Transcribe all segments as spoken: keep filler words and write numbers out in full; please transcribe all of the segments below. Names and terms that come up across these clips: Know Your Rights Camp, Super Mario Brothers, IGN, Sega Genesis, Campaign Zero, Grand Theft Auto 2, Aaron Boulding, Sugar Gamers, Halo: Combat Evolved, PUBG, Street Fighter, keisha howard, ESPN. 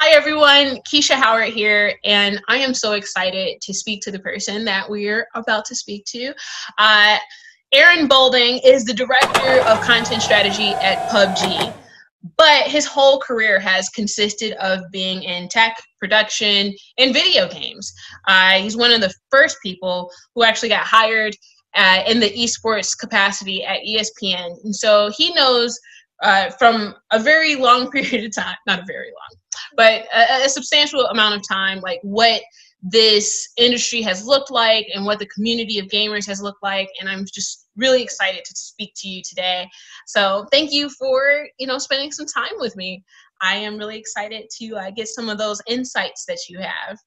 Hi everyone, Keisha Howard here, and I am so excited to speak to the person that we're about to speak to. Uh, Aaron Boulding is the director of content strategy at P U B G, but his whole career has consisted of being in tech, production, and video games. Uh, he's one of the first people who actually got hired uh, in the esports capacity at E S P N, and so he knows Uh, from a very long period of time, not a very long, but a, a substantial amount of time, like what this industry has looked like and what the community of gamers has looked like. And I'm just really excited to speak to you today. So thank you for, you know, spending some time with me. I am really excited to uh, get some of those insights that you have.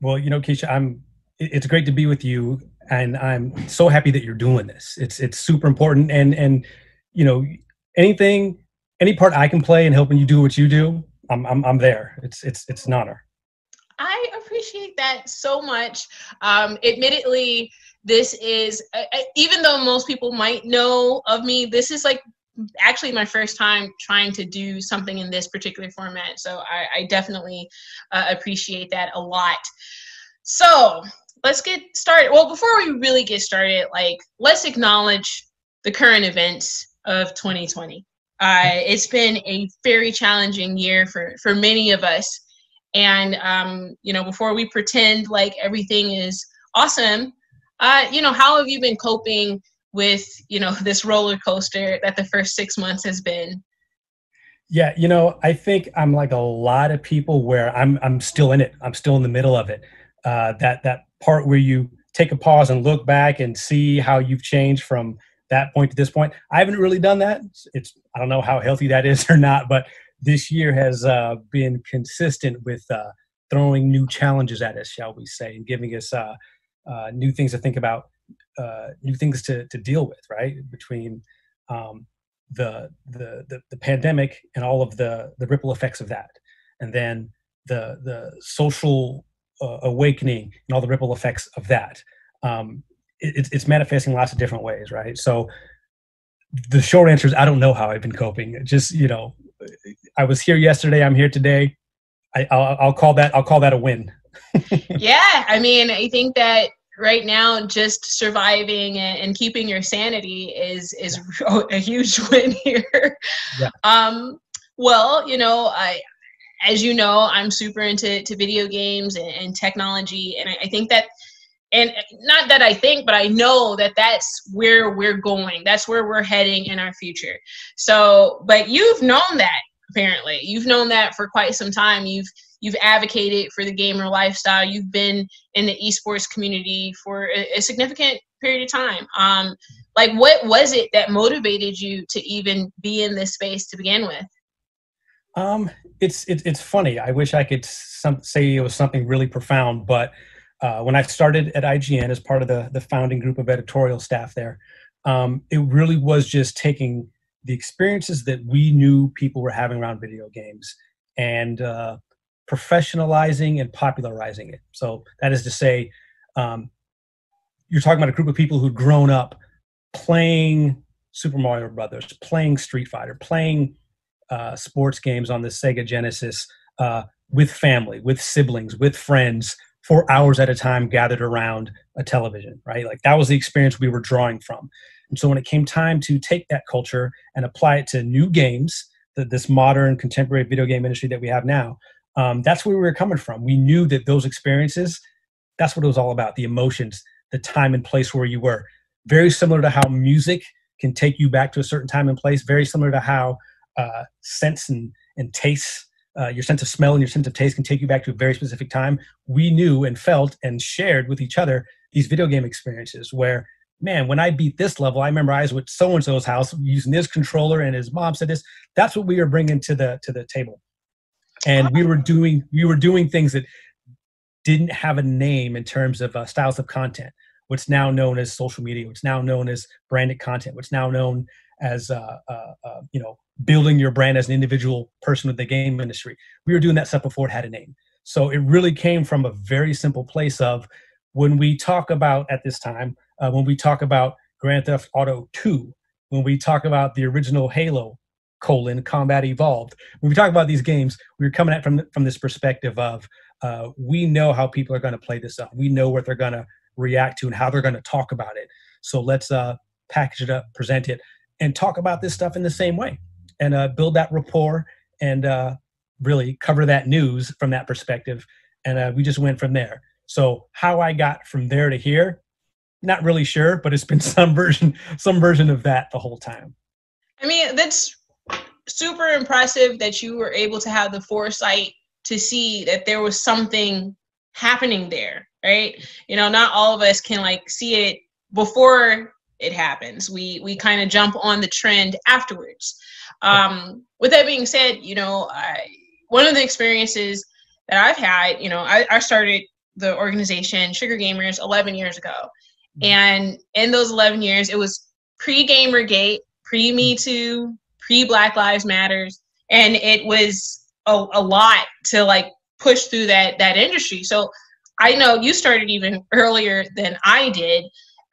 Well, you know, Keisha, I'm, it's great to be with you. And I'm so happy that you're doing this. It's, it's super important. And, and, you know, anything, any part I can play in helping you do what you do, I'm, I'm, I'm there. It's, it's, it's an honor. I appreciate that so much. Um, admittedly, this is, uh, even though most people might know of me, this is like actually my first time trying to do something in this particular format. So I, I definitely uh, appreciate that a lot. So let's get started. Well, before we really get started, like let's acknowledge the current events of twenty twenty. Uh, it's been a very challenging year for, for many of us. And, um, you know, before we pretend like everything is awesome, uh, you know, how have you been coping with, you know, this roller coaster that the first six months has been? Yeah, you know, I think I'm like a lot of people where I'm, I'm still in it. I'm still in the middle of it. Uh, that, that part where you take a pause and look back and see how you've changed from that point to this point. I haven't really done that. It's, I don't know how healthy that is or not, but this year has uh, been consistent with uh, throwing new challenges at us, shall we say, and giving us uh, uh, new things to think about, uh, new things to, to deal with, right? Between um, the, the, the, the pandemic and all of the, the ripple effects of that. And then the, the social uh, awakening and all the ripple effects of that. Um, It, it's manifesting lots of different ways, right? So the short answer is I don't know how I've been coping. Just, you know, I was here yesterday. I'm here today. I, I'll, I'll call that. I'll call that a win. Yeah, I mean, I think that right now, just surviving and, and keeping your sanity is is yeah. a huge win here. Yeah. Um, well, you know, I. as you know, I'm super into to video games and, and technology, and I, I think that. And not that I think, but I know that that's where we're going. That's where we're heading in our future. So, but you've known that, apparently. You've known that for quite some time. You've you've advocated for the gamer lifestyle. You've been in the esports community for a, a significant period of time. Um, like, what was it that motivated you to even be in this space to begin with? Um, it's, it, it's funny. I wish I could some, say it was something really profound, but Uh, when I started at I G N as part of the, the founding group of editorial staff there, um, it really was just taking the experiences that we knew people were having around video games and uh, professionalizing and popularizing it. So that is to say, um, you're talking about a group of people who'd grown up playing Super Mario Brothers, playing Street Fighter, playing uh, sports games on the Sega Genesis uh, with family, with siblings, with friends, for hours at a time gathered around a television, right? Like that was the experience we were drawing from. And so when it came time to take that culture and apply it to new games, the, this modern contemporary video game industry that we have now, um, that's where we were coming from. We knew that those experiences, that's what it was all about, the emotions, the time and place where you were. Very similar to how music can take you back to a certain time and place, very similar to how uh, sense and, and taste, Uh, your sense of smell and your sense of taste can take you back to a very specific time. We knew and felt and shared with each other these video game experiences where, man, when I beat this level, I remember I was with so-and-so's house using this controller and his mom said this. That's what we were bringing to the, to the table. And we were doing, we were doing things that didn't have a name in terms of uh, styles of content, what's now known as social media, what's now known as branded content, what's now known as, uh, uh, uh, you know, building your brand as an individual person with the game industry. We were doing that stuff before it had a name. So it really came from a very simple place of when we talk about at this time, uh, when we talk about Grand Theft Auto two, when we talk about the original Halo colon Combat Evolved. When we talk about these games, we're coming at from from this perspective of uh, we know how people are going to play this up. We know what they're going to react to and how they're going to talk about it. So let's uh, package it up, present it, and talk about this stuff in the same way, and uh, build that rapport and uh, really cover that news from that perspective. And uh, we just went from there. So how I got from there to here, not really sure, but it's been some version, some version of that the whole time. I mean, that's super impressive that you were able to have the foresight to see that there was something happening there, right? You know, not all of us can like see it before it happens. We we kind of jump on the trend afterwards. Um, with that being said, you know, I, one of the experiences that I've had, you know, I, I started the organization Sugar Gamers eleven years ago. And in those eleven years, it was pre-GamerGate, pre-Me Too, pre-Black Lives Matters. And it was a, a lot to like push through that, that industry. So I know you started even earlier than I did.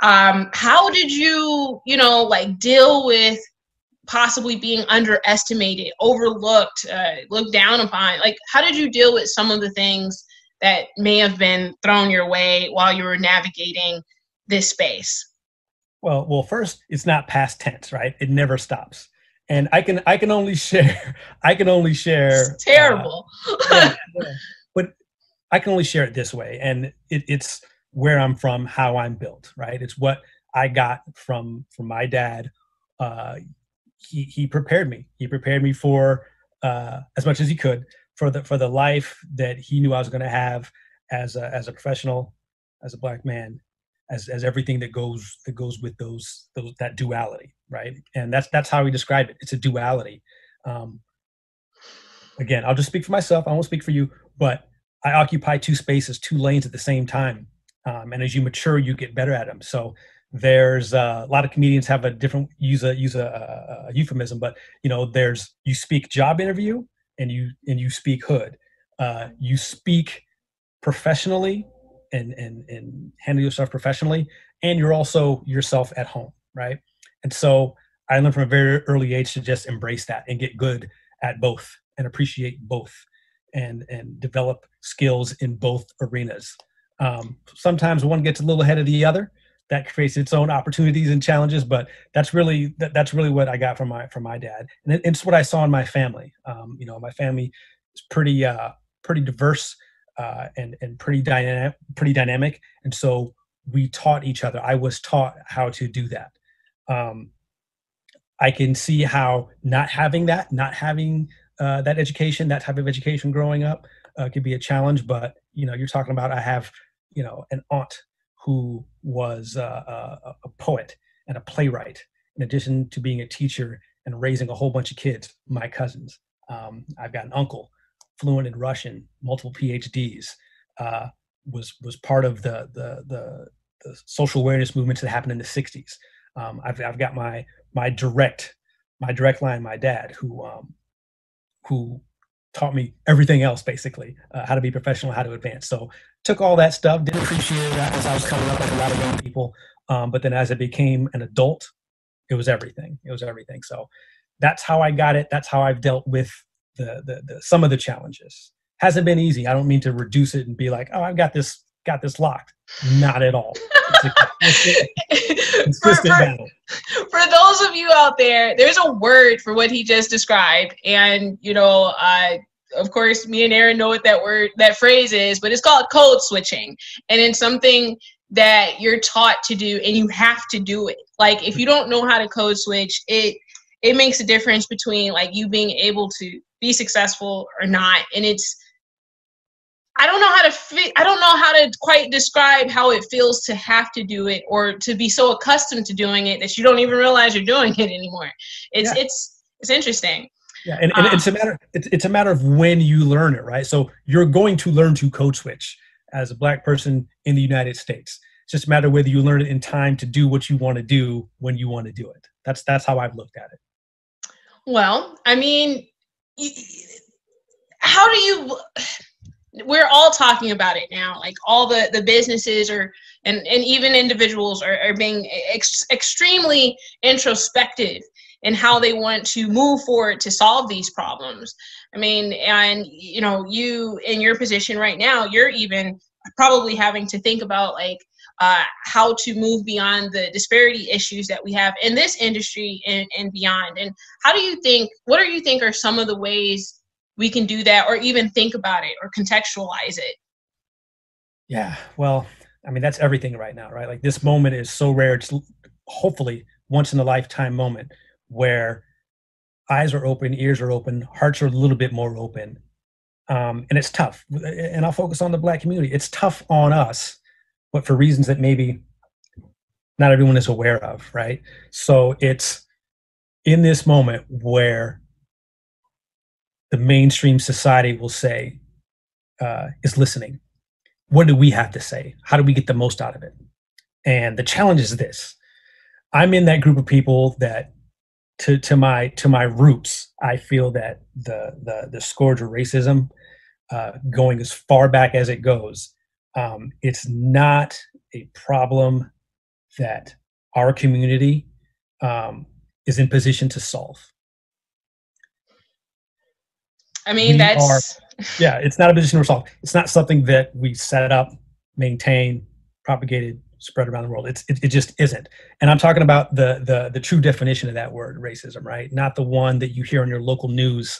Um, how did you, you know, like deal with possibly being underestimated, overlooked, uh, looked down upon? Like, how did you deal with some of the things that may have been thrown your way while you were navigating this space? Well, well, first, it's not past tense, right? It never stops. And I can, I can only share, I can only share. It's terrible. Uh, yeah, yeah. But I can only share it this way. And it, it's where I'm from, how I'm built, right? It's what I got from, from my dad. Uh, he, he prepared me. He prepared me for uh, as much as he could for the, for the life that he knew I was going to have as a, as a professional, as a Black man, as, as everything that goes, that goes with those, those, that duality. Right. And that's, that's how we describe it. It's a duality. Um, again, I'll just speak for myself. I won't speak for you, but I occupy two spaces, two lanes at the same time. Um, and as you mature, you get better at them. So there's uh, a lot of comedians have a different, use a, use a, a, a euphemism, but you know, there's, you speak job interview and you, and you speak hood, uh, you speak professionally and, and, and handle yourself professionally. And you're also yourself at home. Right. And so I learned from a very early age to just embrace that and get good at both and appreciate both and, and develop skills in both arenas. Um, sometimes one gets a little ahead of the other. That creates its own opportunities and challenges, but that's really, that, that's really what I got from my, from my dad. And it, it's what I saw in my family. Um, you know, my family is pretty, uh, pretty diverse, uh, and, and pretty dynamic, pretty dynamic. And so we taught each other. I was taught how to do that. Um, I can see how not having that, not having, uh, that education, that type of education growing up, uh, could be a challenge, but you know, you're talking about, I have, you know, an aunt who was uh, a, a poet and a playwright, in addition to being a teacher and raising a whole bunch of kids, my cousins. Um, I've got an uncle, fluent in Russian, multiple P H Ds, uh, was, was part of the, the, the, the social awareness movements that happened in the sixties. Um, I've, I've got my, my direct, my direct line, my dad, who, um, who taught me everything else, basically, uh, how to be professional, how to advance. So took all that stuff, didn't appreciate that as I was coming up with a lot of young people. Um, but then as I became an adult, it was everything. It was everything. So that's how I got it. That's how I've dealt with the, the, the, some of the challenges. Hasn't been easy. I don't mean to reduce it and be like, oh, I've got this, got this locked. Not at all. It's a consistent, consistent for, for, battle. For those of you out there, there's a word for what he just described. And, you know, uh, of course, me and Aaron know what that word, that phrase is, but it's called code switching. And it's something that you're taught to do and you have to do it. Like, if you don't know how to code switch, it, it makes a difference between like you being able to be successful or not. And it's, I don't know how to fit, I don't know how to quite describe how it feels to have to do it or to be so accustomed to doing it that you don't even realize you're doing it anymore. It's, yeah. it's, it's interesting. Yeah. And, and um, it's a matter, it's, it's a matter of when you learn it, right? So you're going to learn to code switch as a Black person in the United States. It's just a matter of whether you learn it in time to do what you want to do when you want to do it. That's, that's how I've looked at it. Well, I mean, how do you, we're all talking about it now, like all the, the businesses are, and, and even individuals are, are being ex extremely introspective and how they want to move forward to solve these problems. I mean, and you know, you in your position right now, you're even probably having to think about like uh, how to move beyond the disparity issues that we have in this industry and, and beyond. And how do you think, what do you think are some of the ways we can do that, or even think about it or contextualize it? Yeah, well, I mean, that's everything right now, right? Like this moment is so rare. It's hopefully once in a lifetime moment where eyes are open, ears are open, hearts are a little bit more open. Um, and it's tough. And I'll focus on the Black community. It's tough on us, but for reasons that maybe not everyone is aware of, right? So it's in this moment where the mainstream society will say, uh, is listening. What do we have to say? How do we get the most out of it? And the challenge is this. I'm in that group of people that to, to my to my roots, I feel that the the, the scourge of racism, uh, going as far back as it goes, um, it's not a problem that our community um, is in position to solve. I mean, we that's... Are, yeah, it's not a position to solve. It's not something that we set up, maintain, propagated, spread around the world. It's, it, it just isn't. And I'm talking about the, the, the true definition of that word, racism, right? Not the one that you hear on your local news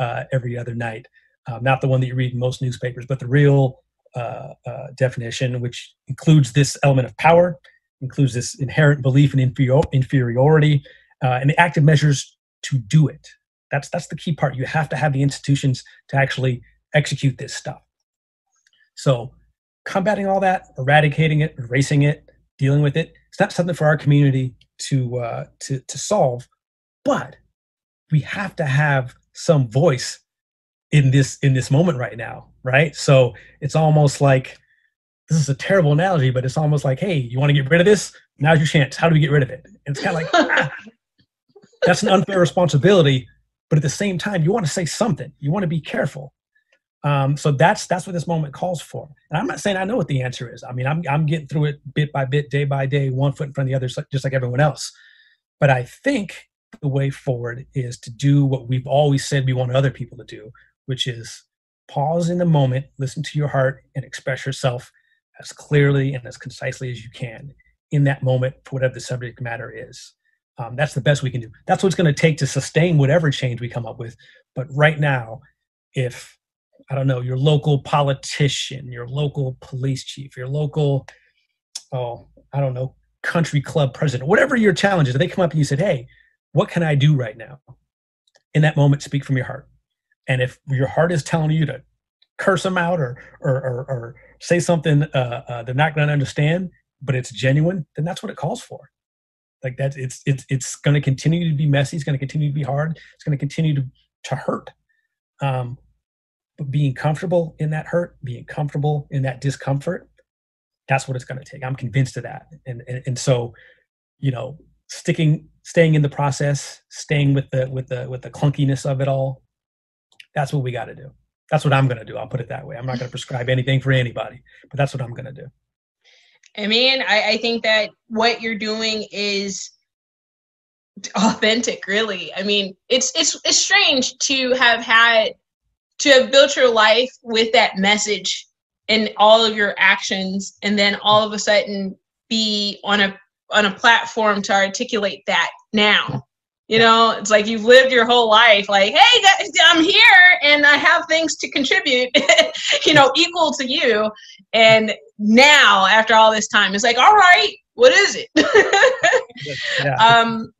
uh, every other night, um, not the one that you read in most newspapers, but the real uh, uh, definition, which includes this element of power, includes this inherent belief in inferior, inferiority, uh, and the active measures to do it. That's, that's the key part. You have to have the institutions to actually execute this stuff. So combating all that, eradicating it, erasing it, dealing with it, it's not something for our community to, uh, to, to solve, but we have to have some voice in this, in this moment right now, right? So it's almost like, this is a terrible analogy, but it's almost like, hey, you want to get rid of this? Now's your chance. How do we get rid of it? And it's kind of like, ah, that's an unfair responsibility. But at the same time, you want to say something. You want to be careful. Um, so that's that's what this moment calls for. And I'm not saying I know what the answer is. I mean, I'm I'm getting through it bit by bit, day by day, one foot in front of the other, just like everyone else. But I think the way forward is to do what we've always said we want other people to do, which is pause in the moment, listen to your heart, and express yourself as clearly and as concisely as you can in that moment for whatever the subject matter is. Um, that's the best we can do. That's what it's going to take to sustain whatever change we come up with. But right now, if, I don't know, your local politician, your local police chief, your local, oh, I don't know, country club president, whatever your challenge is, they come up and you said, hey, what can I do right now? In that moment, speak from your heart. And if your heart is telling you to curse them out or, or, or, or say something uh, uh, they're not going to understand, but it's genuine, then that's what it calls for. Like that's it's it's it's going to continue to be messy. It's going to continue to be hard. It's going to continue to to hurt. Um, but being comfortable in that hurt, being comfortable in that discomfort, that's what it's going to take. I'm convinced of that. And and and so, you know, sticking, staying in the process, staying with the with the with the clunkiness of it all. That's what we got to do. That's what I'm going to do. I'll put it that way. I'm not going to prescribe anything for anybody, but that's what I'm going to do. I mean, I, I think that what you're doing is authentic, really. I mean, it's it's it's strange to have had to have built your life with that message in all of your actions, and then all of a sudden be on a on a platform to articulate that now. You know, it's like you've lived your whole life like, hey, that, I'm here and I have things to contribute, you know, equal to you. And now after all this time, it's like, all right, what is it? Yeah. um,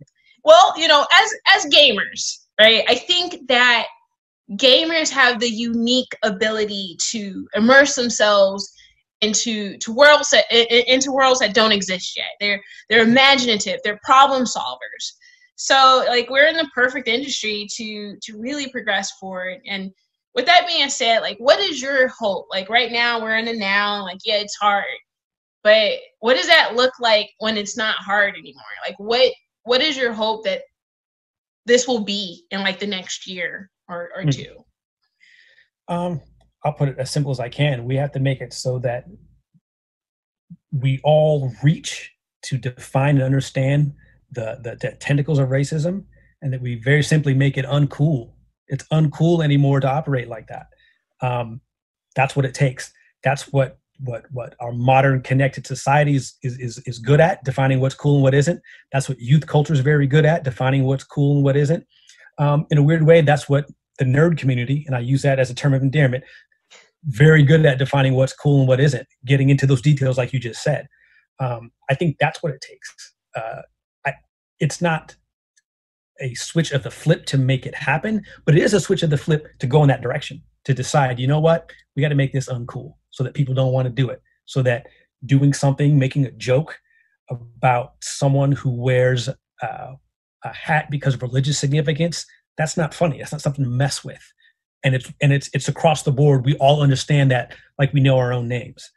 well, you know, as, as gamers, right, I think that gamers have the unique ability to immerse themselves into to worlds that, into worlds that don't exist yet. They're, they're imaginative, they're problem solvers. So like we're in the perfect industry to to really progress forward. And with that being said, like what is your hope? Like right now we're in the now, like yeah, it's hard. But what does that look like when it's not hard anymore? Like what what is your hope that this will be in like the next year or, or two? Um, I'll put it as simple as I can. We have to make it so that we all reach to define and understand The, the the tentacles of racism, and that we very simply make it uncool. It's uncool anymore to operate like that. Um, that's what it takes. That's what what what our modern connected society is, is is is good at, defining what's cool and what isn't. That's what youth culture is very good at, defining what's cool and what isn't. Um, in a weird way, that's what the nerd community, and I use that as a term of endearment, very good at defining what's cool and what isn't, getting into those details like you just said. Um, I think that's what it takes. Uh, I, it's not a switch of the flip to make it happen, but it is a switch of the flip to go in that direction, to decide, you know what, we got to make this uncool so that people don't want to do it, so that doing something, making a joke about someone who wears uh, a hat because of religious significance, that's not funny. That's not something to mess with. And it's, and it's, it's across the board. We all understand that, like we know our own names.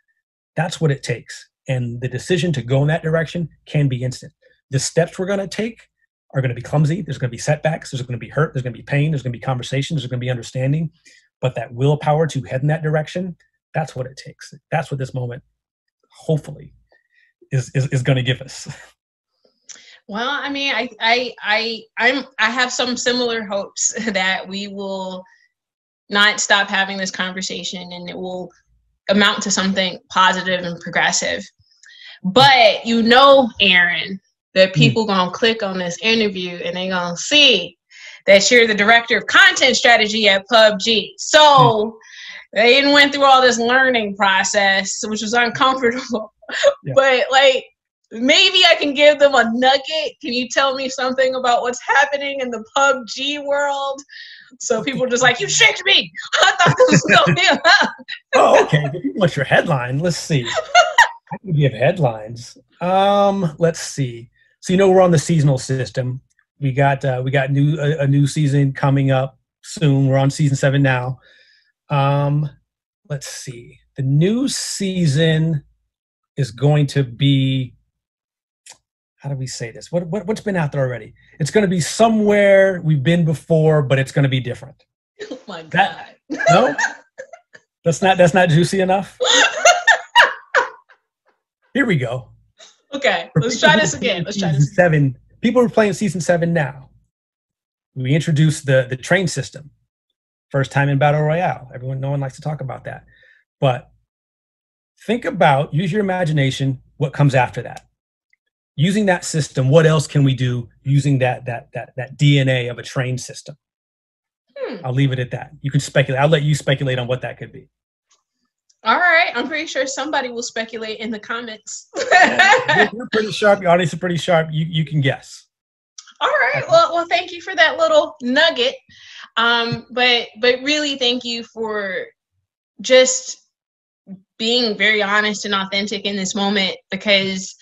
That's what it takes. And the decision to go in that direction can be instant. The steps we're going to take are going to be clumsy. There's going to be setbacks. There's going to be hurt. There's going to be pain. There's going to be conversations. There's going to be understanding. But that willpower to head in that direction, that's what it takes. That's what this moment, hopefully, is is, is going to give us. Well, I mean, I, I, I, I'm, I have some similar hopes that we will not stop having this conversation and it will amount to something positive and progressive. But you know, Aaron, that people gonna click on this interview and they gonna see that you're the director of content strategy at P U B G. So they didn't went through all this learning process, which was uncomfortable. Yeah. But like, maybe I can give them a nugget. Can you tell me something about what's happening in the P U B G world? So people are just like, you shaked me. I thought this was going to be enough. Oh, okay. What's your headline? Let's see. I can give headlines. Um, let's see. So, you know, we're on the seasonal system. We got uh, we got new a, a new season coming up soon. We're on season seven now. Um, let's see. The new season is going to be, how do we say this? What, what, what's been out there already? It's going to be somewhere we've been before, but it's going to be different. Oh my God. That, no? That's not, that's not juicy enough. Here we go. Okay. Let's try this again. Let's try this. Seven. People are playing season seven now. We introduced the, the train system. First time in Battle Royale. Everyone, no one likes to talk about that. But think about, use your imagination, what comes after that. Using that system, what else can we do using that that that that D N A of a train system? Hmm. I'll leave it at that. You can speculate. I'll let you speculate on what that could be. All right. I'm pretty sure somebody will speculate in the comments. Yeah, you're pretty sharp. Your audience is pretty sharp. You you can guess. All right. Well, well, thank you for that little nugget. Um, but but really, thank you for just being very honest and authentic in this moment, because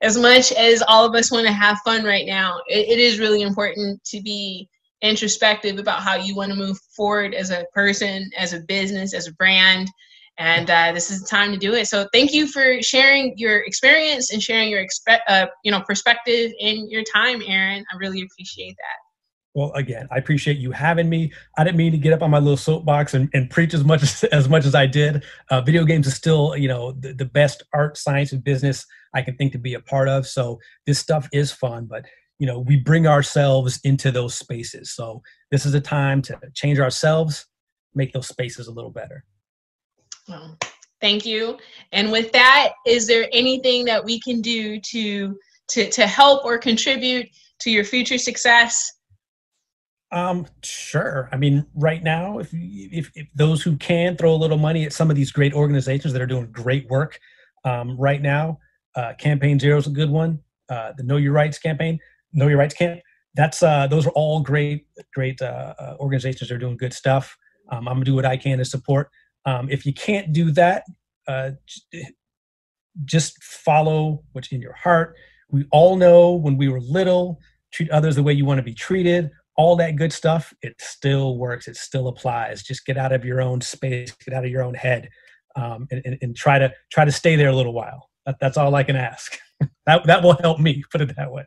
as much as all of us want to have fun right now, it, it is really important to be introspective about how you want to move forward as a person, as a business, as a brand. And uh, this is the time to do it. So thank you for sharing your experience and sharing your expe uh, you know, perspective in your time, Aaron. I really appreciate that. Well, again, I appreciate you having me. I didn't mean to get up on my little soapbox and, and preach as much as, as much as I did. Uh, video games is still, you know, the, the best art, science, and business I can think to be a part of. So this stuff is fun, but, you know, we bring ourselves into those spaces. So this is a time to change ourselves, make those spaces a little better. Well, thank you. And with that, is there anything that we can do to, to, to help or contribute to your future success? Um, sure. I mean, right now, if, if, if those who can throw a little money at some of these great organizations that are doing great work, um, right now, uh, Campaign Zero is a good one. Uh, the Know Your Rights campaign, Know Your Rights Camp. That's, uh, those are all great, great, uh, organizations that are doing good stuff. Um, I'm gonna do what I can to support. Um, if you can't do that, uh, just follow what's in your heart. We all know when we were little, treat others the way you want to be treated. All that good stuff, it still works. It still applies. Just get out of your own space, get out of your own head, um, and, and, and try to try to stay there a little while. That, that's all I can ask. that, that will help me, put it that way.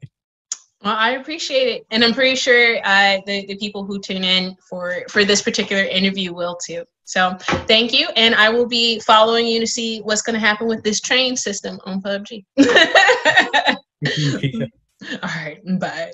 Well, I appreciate it. And I'm pretty sure uh, the, the people who tune in for, for this particular interview will too. So thank you. And I will be following you to see what's going to happen with this train system on P U B G. All right. Bye.